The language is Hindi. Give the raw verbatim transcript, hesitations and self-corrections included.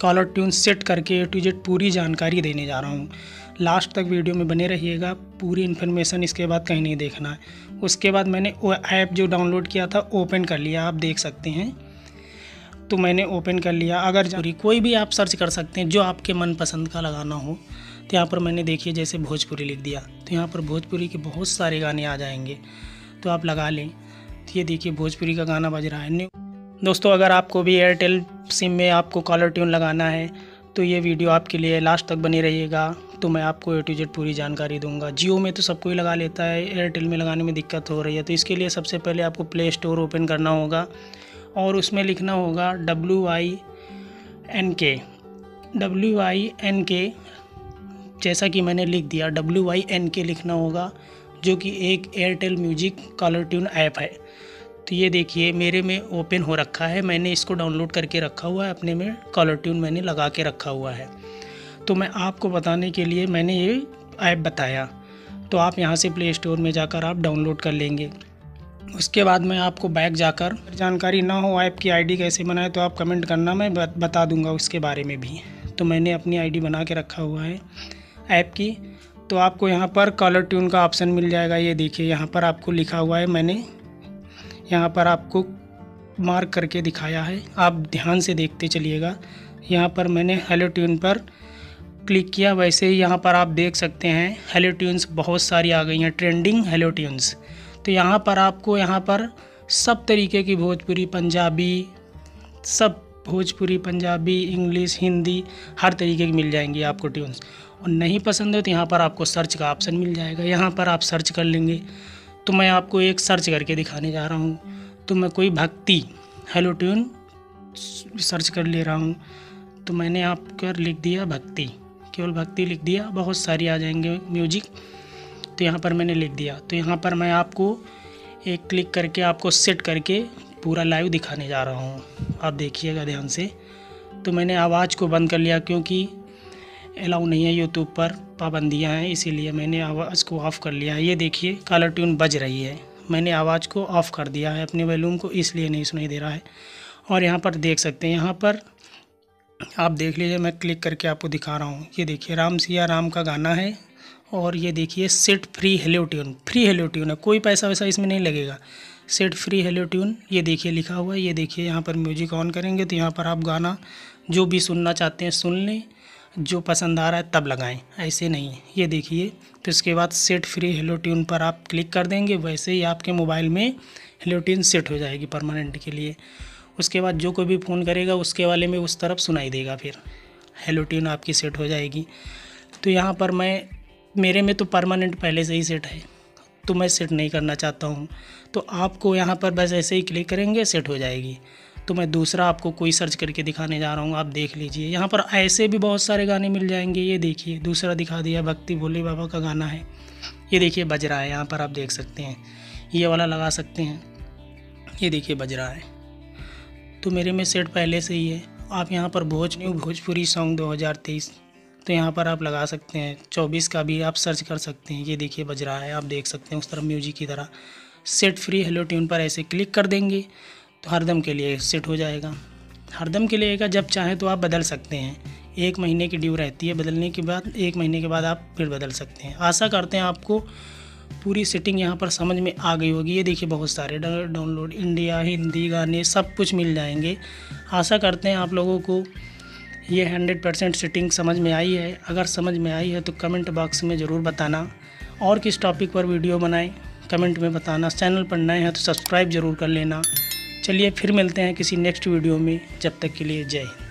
कॉलर ट्यून सेट करके ए टू जेड पूरी जानकारी देने जा रहा हूँ। लास्ट तक वीडियो में बने रहिएगा, पूरी इन्फॉर्मेशन इसके बाद कहीं नहीं देखना है। उसके बाद मैंने वो ऐप जो डाउनलोड किया था ओपन कर लिया, आप देख सकते हैं। तो मैंने ओपन कर लिया, अगर कोई भी आप सर्च कर सकते हैं जो आपके मनपसंद का लगाना हो। तो यहाँ पर मैंने देखिए जैसे भोजपुरी लिख दिया तो यहाँ पर भोजपुरी के बहुत सारे गाने आ जाएंगे, तो आप लगा लें। तो ये देखिए भोजपुरी का गाना बज रहा है। दोस्तों अगर आपको भी एयरटेल सिम में आपको कॉलर ट्यून लगाना है तो ये वीडियो आपके लिए, लास्ट तक बने रहिएगा। तो मैं आपको ए टू जेड पूरी जानकारी दूंगा। जियो में तो सब कोई लगा लेता है, एयरटेल में लगाने में दिक्कत हो रही है। तो इसके लिए सबसे पहले आपको प्ले स्टोर ओपन करना होगा और उसमें लिखना होगा W I N K W I N K. जैसा कि मैंने लिख दिया डब्ल्यू आई एन के लिखना होगा, जो कि एक Airtel music caller tune app है। तो ये देखिए मेरे में ओपन हो रखा है, मैंने इसको डाउनलोड करके रखा हुआ है, अपने में कॉलर ट्यून मैंने लगा के रखा हुआ है। तो मैं आपको बताने के लिए मैंने ये ऐप बताया। तो आप यहाँ से प्ले स्टोर में जाकर आप डाउनलोड कर लेंगे। उसके बाद मैं आपको बैक जाकर, जानकारी ना हो ऐप की आईडी कैसे बनाए तो आप कमेंट करना, मैं बता दूंगा उसके बारे में भी। तो मैंने अपनी आईडी बना के रखा हुआ है ऐप की। तो आपको यहाँ पर कॉलर ट्यून का ऑप्शन मिल जाएगा। ये देखिए यहाँ पर आपको लिखा हुआ है, मैंने यहाँ पर आपको मार्क करके दिखाया है, आप ध्यान से देखते चलिएगा। यहाँ पर मैंने हेलो ट्यून पर क्लिक किया, वैसे ही यहाँ पर आप देख सकते हैं हेलो ट्यून्स बहुत सारी आ गई हैं, ट्रेंडिंग हेलो ट्यून्स। तो यहाँ पर आपको यहाँ पर सब तरीके की भोजपुरी पंजाबी, सब भोजपुरी पंजाबी इंग्लिश हिंदी हर तरीके की मिल जाएंगी आपको ट्यून्स। और नहीं पसंद हो तो यहाँ पर आपको सर्च का ऑप्शन मिल जाएगा, यहाँ पर आप सर्च कर लेंगे। तो मैं आपको एक सर्च करके दिखाने जा रहा हूँ। तो मैं कोई भक्ति हेलो ट्यून सर्च कर ले रहा हूँ। तो मैंने यहाँ पर लिख दिया भक्ति, केवल भक्ति लिख दिया, बहुत सारी आ जाएंगे म्यूजिक। तो यहाँ पर मैंने लिख दिया। तो यहाँ पर मैं आपको एक क्लिक करके आपको सेट करके पूरा लाइव दिखाने जा रहा हूँ, आप देखिएगा ध्यान से। तो मैंने आवाज़ को बंद कर लिया क्योंकि अलाउ नहीं है, यूट्यूब पर पाबंदियाँ हैं, इसीलिए मैंने आवाज़ को ऑफ़ कर लिया है। ये देखिए कॉलर ट्यून बज रही है, मैंने आवाज़ को ऑफ़ कर दिया है अपने वॉल्यूम को, इसलिए नहीं सुनाई दे रहा है। और यहाँ पर देख सकते हैं, यहाँ पर आप देख लीजिए, मैं क्लिक करके आपको दिखा रहा हूँ। ये देखिए राम सिया राम का गाना है और ये देखिए set free hello tune, free hello tune है, कोई पैसा वैसा इसमें नहीं लगेगा, सेट फ्री हेलो ट्यून। ये देखिए लिखा हुआ है। ये देखिए यहाँ पर म्यूजिक ऑन करेंगे तो यहाँ पर आप गाना जो भी सुनना चाहते हैं सुन लें, जो पसंद आ रहा है तब लगाएं, ऐसे नहीं। ये देखिए तो इसके बाद सेट फ्री हेलो ट्यून पर आप क्लिक कर देंगे, वैसे ही आपके मोबाइल में हेलो ट्यून सेट हो जाएगी परमानेंट के लिए। उसके बाद जो कोई भी फ़ोन करेगा उसके वाले में उस तरफ सुनाई देगा, फिर हेलो ट्यून आपकी सेट हो जाएगी। तो यहाँ पर मैं, मेरे में तो परमानेंट पहले से ही सेट है, तो मैं सेट नहीं करना चाहता हूँ। तो आपको यहाँ पर बस ऐसे ही क्लिक करेंगे, सेट हो जाएगी। तो मैं दूसरा आपको कोई सर्च करके दिखाने जा रहा हूँ, आप देख लीजिए। यहाँ पर ऐसे भी बहुत सारे गाने मिल जाएंगे। ये देखिए दूसरा दिखा दिया, भक्ति भोले बाबा का गाना है, ये देखिए बज रहा है। यहाँ पर आप देख सकते हैं, ये वाला लगा सकते हैं, ये देखिए बज रहा है। तो मेरे में सेट पहले से ही है। आप यहाँ पर भोज न्यू भोजपुरी सॉन्ग दो हज़ार तेईस, तो यहाँ पर आप लगा सकते हैं। चौबीस का भी आप सर्च कर सकते हैं, ये देखिए बज रहा है, आप देख सकते हैं उस तरफ म्यूजिक की तरह। सेट फ्री हेलो ट्यून पर ऐसे क्लिक कर देंगे तो हरदम के लिए सेट हो जाएगा। हरदम के लिए का जब चाहें तो आप बदल सकते हैं, एक महीने की ड्यू रहती है, बदलने के बाद एक महीने के बाद आप फिर बदल सकते हैं। आशा करते हैं आपको पूरी सेटिंग यहाँ पर समझ में आ गई होगी। ये देखिए बहुत सारे डाउनलोड इंडिया हिंदी गाने सब कुछ मिल जाएंगे। आशा करते हैं आप लोगों को ये हंड्रेड परसेंट सेटिंग समझ में आई है। अगर समझ में आई है तो कमेंट बॉक्स में ज़रूर बताना, और किस टॉपिक पर वीडियो बनाएं कमेंट में बताना। चैनल पर नए हैं तो सब्सक्राइब ज़रूर कर लेना। चलिए फिर मिलते हैं किसी नेक्स्ट वीडियो में, जब तक के लिए जय हिंद।